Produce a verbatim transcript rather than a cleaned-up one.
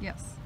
Yes.